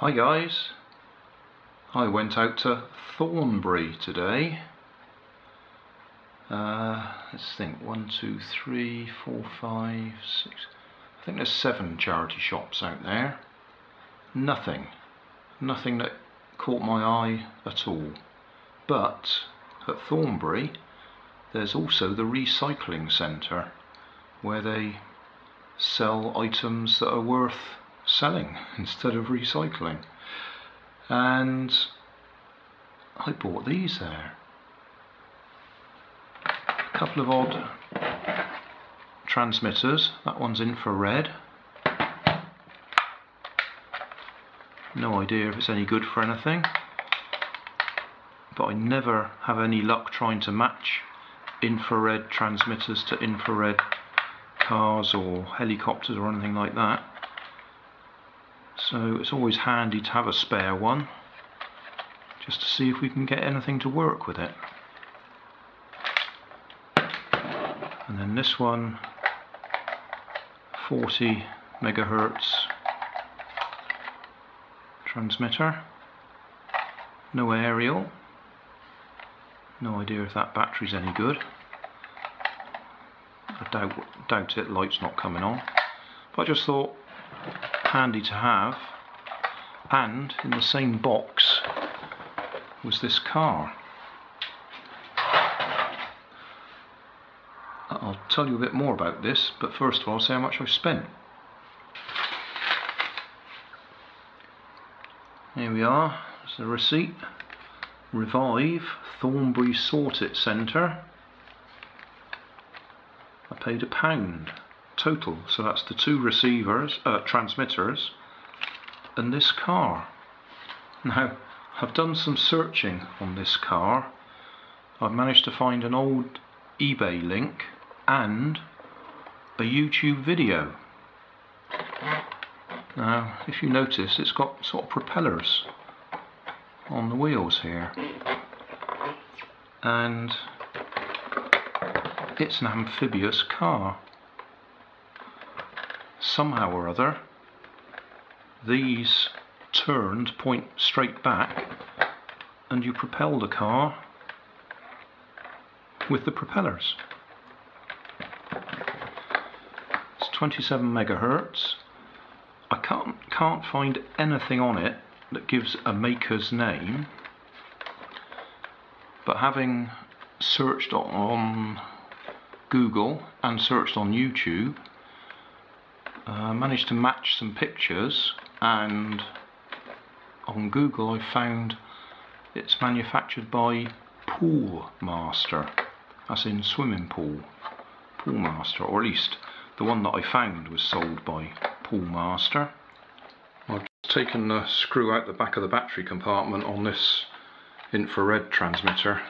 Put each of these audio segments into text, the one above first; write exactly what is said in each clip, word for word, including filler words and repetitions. Hi guys, I went out to Thornbury today. Uh, let's think, one, two, three, four, five, six, I think there's seven charity shops out there. Nothing, nothing that caught my eye at all. But at Thornbury there's also the recycling centre where they sell items that are worth selling instead of recycling, and I bought these there. A couple of odd transmitters, that one's infrared, no idea if it's any good for anything, but I never have any luck trying to match infrared transmitters to infrared cars or helicopters or anything like that. So it's always handy to have a spare one, just to see if we can get anything to work with it. And then this one, forty megahertz transmitter, no aerial, no idea if that battery's any good. I doubt, doubt it, light's not coming on, but I just thought handy to have. And in the same box was this car. I'll tell you a bit more about this, but first of all I'll say how much I spent. Here we are, it's the receipt. Revive Thornbury Sort It Centre. I paid a pound total, so that's the two receivers, uh, transmitters, and this car. Now, I've done some searching on this car. I've managed to find an old eBay link and a YouTube video. Now, if you notice, it's got sort of propellers on the wheels here, and it's an amphibious car. Somehow or other, these turned, point straight back, and you propel the car with the propellers. It's twenty-seven megahertz. I can't can't find anything on it that gives a maker's name, but having searched on Google and searched on YouTube, Uh, managed to match some pictures, and on Google I found it's manufactured by Poolmaster, as in swimming pool, Poolmaster, or at least the one that I found was sold by Poolmaster. I've just taken the screw out the back of the battery compartment on this infrared transmitter,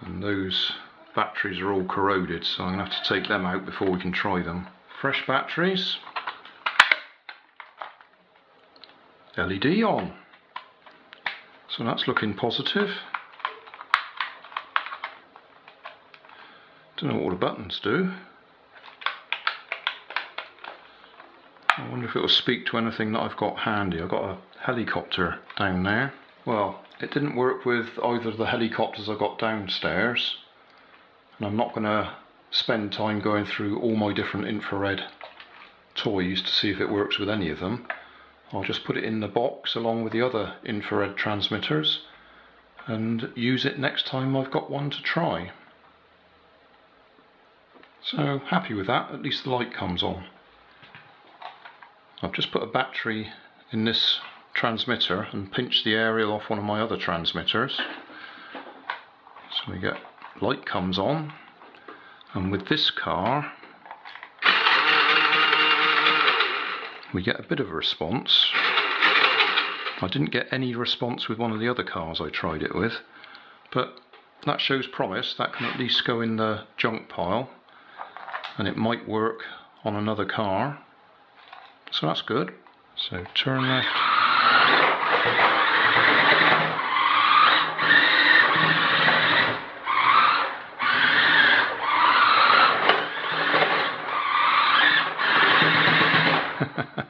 and those batteries are all corroded, so I'm going to have to take them out before we can try them. Fresh batteries, L E D on, so that's looking positive. Don't know what the buttons do. I wonder if it will speak to anything that I've got handy. I've got a helicopter down there. Well, it didn't work with either of the helicopters I got downstairs, and I'm not going to spend time going through all my different infrared toys to see if it works with any of them. I'll just put it in the box along with the other infrared transmitters and use it next time I've got one to try. So happy with that, at least the light comes on. I've just put a battery in this transmitter and pinched the aerial off one of my other transmitters, so we get light comes on. And with this car we get a bit of a response. I didn't get any response with one of the other cars I tried it with, but that shows promise. That can at least go in the junk pile, and it might work on another car, so that's good. So turn left, ha ha.